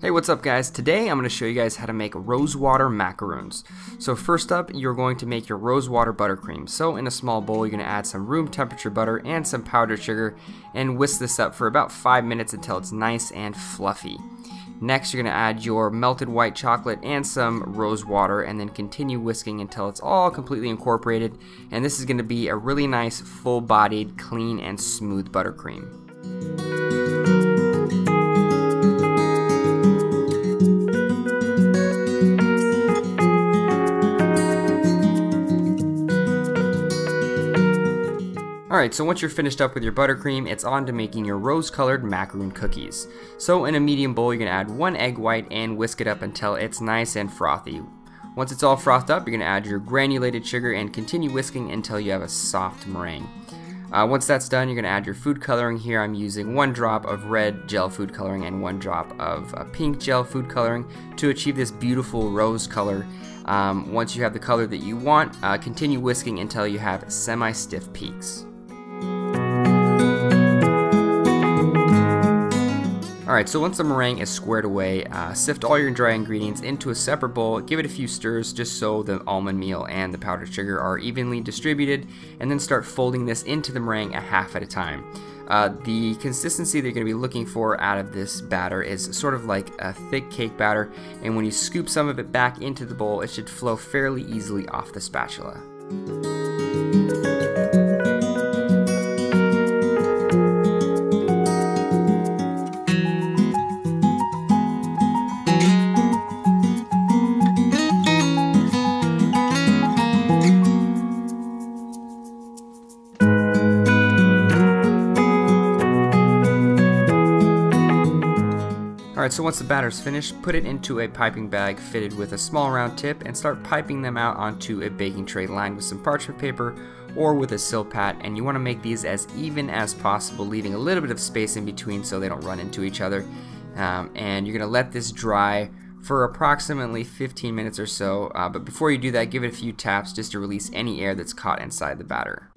Hey, what's up guys? Today I'm going to show you guys how to make rose water macaroons. So first up, you're going to make your rose water buttercream. So in a small bowl, you're going to add some room temperature butter and some powdered sugar and whisk this up for about 5 minutes until it's nice and fluffy. Next, you're going to add your melted white chocolate and some rose water and then continue whisking until it's all completely incorporated. And this is going to be a really nice, full-bodied, clean and smooth buttercream. Alright, so once you're finished up with your buttercream, it's on to making your rose-colored macaroon cookies. So in a medium bowl, you're going to add 1 egg white and whisk it up until it's nice and frothy. Once it's all frothed up, you're going to add your granulated sugar and continue whisking until you have a soft meringue. Once that's done, you're going to add your food coloring. Here I'm using 1 drop of red gel food coloring and 1 drop of pink gel food coloring to achieve this beautiful rose color. Once you have the color that you want, continue whisking until you have semi-stiff peaks. Alright, so once the meringue is squared away, sift all your dry ingredients into a separate bowl, give it a few stirs just so the almond meal and the powdered sugar are evenly distributed, and then start folding this into the meringue a half at a time. The consistency that you're going to be looking for out of this batter is sort of like a thick cake batter, and when you scoop some of it back into the bowl, it should flow fairly easily off the spatula. Alright, so once the batter's finished, put it into a piping bag fitted with a small round tip and start piping them out onto a baking tray lined with some parchment paper or with a sill pad, and you want to make these as even as possible, leaving a little bit of space in between so they don't run into each other. And you're going to let this dry for approximately 15 minutes or so, but before you do that, give it a few taps just to release any air that's caught inside the batter.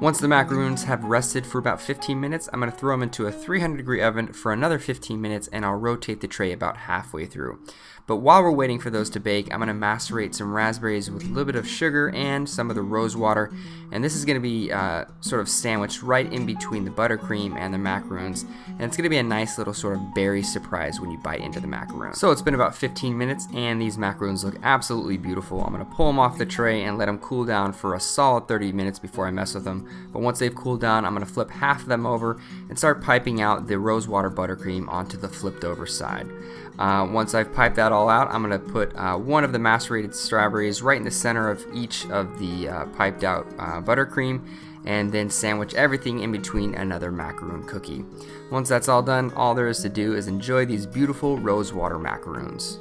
Once the macaroons have rested for about 15 minutes, I'm going to throw them into a 300-degree oven for another 15 minutes, and I'll rotate the tray about halfway through. But while we're waiting for those to bake, I'm going to macerate some raspberries with a little bit of sugar and some of the rose water, and this is going to be sort of sandwiched right in between the buttercream and the macaroons, and it's going to be a nice little sort of berry surprise when you bite into the macaroon. So it's been about 15 minutes, and these macaroons look absolutely beautiful. I'm going to pull them off the tray and let them cool down for a solid 30 minutes before I mess with them. But once they've cooled down, I'm going to flip half of them over and start piping out the rose water buttercream onto the flipped over side. Once I've piped that all out, I'm going to put one of the macerated strawberries right in the center of each of the piped out buttercream, and then sandwich everything in between another macaroon cookie. Once that's all done, all there is to do is enjoy these beautiful rose water macaroons.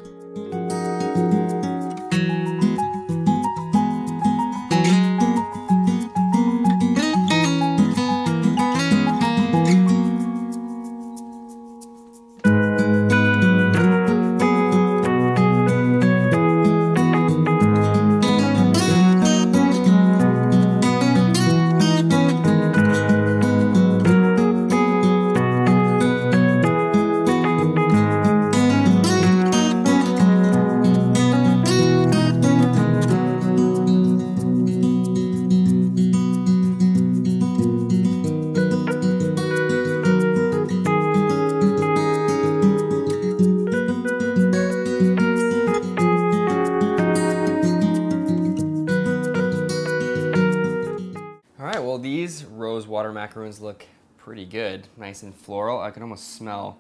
These rose water macaroons look pretty good, nice and floral. I can almost smell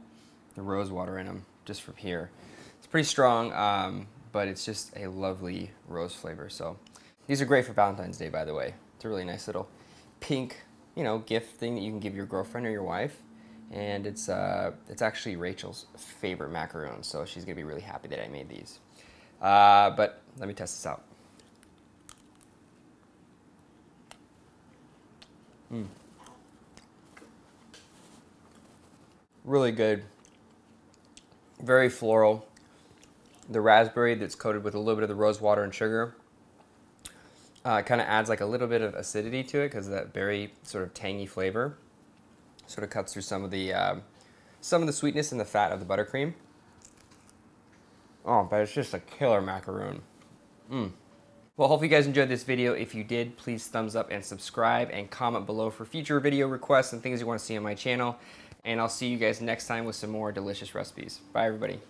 the rose water in them just from here. It's pretty strong, but it's just a lovely rose flavor. So these are great for Valentine's Day, by the way. It's a really nice little pink, you know, gift thing that you can give your girlfriend or your wife. And it's actually Rachel's favorite macaroon, so she's gonna be really happy that I made these. But let me test this out. Really good, very floral, the raspberry that's coated with a little bit of the rose water and sugar. It kind of adds like a little bit of acidity to it because of that berry sort of tangy flavor. Sort of cuts through some of the sweetness and the fat of the buttercream. Oh, but it's just a killer macaroon. Well, hopefully you guys enjoyed this video. If you did, please thumbs up and subscribe and comment below for future video requests and things you want to see on my channel. And I'll see you guys next time with some more delicious recipes. Bye, everybody.